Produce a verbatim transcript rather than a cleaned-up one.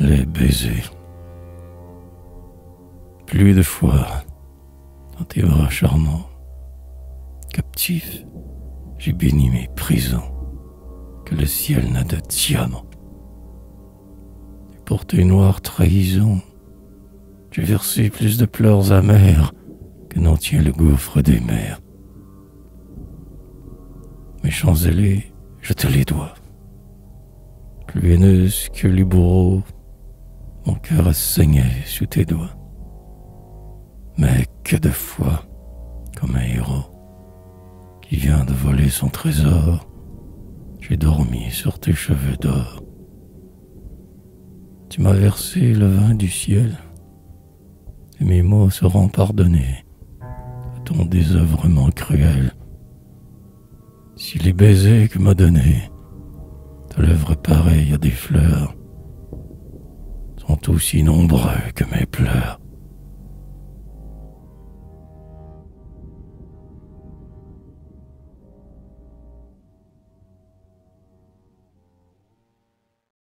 les baisers. Plus de fois, dans tes bras charmants, captif, j'ai béni mes prisons, que le ciel n'a de diamant. Et pour tes noires trahisons, j'ai versé plus de pleurs amers que n'en tient le gouffre des mers. Mes Champs-Élés, je te les dois. Plus haineuse que les bourreaux, mon cœur a saigné sous tes doigts. Mais que de fois, comme un héros qui vient de voler son trésor, j'ai dormi sur tes cheveux d'or. Tu m'as versé le vin du ciel, et mes mots seront pardonnés à ton désœuvrement cruel. Si les baisers que m'a donnés, ta lèvre pareille à des fleurs, sont aussi nombreux que mes pleurs,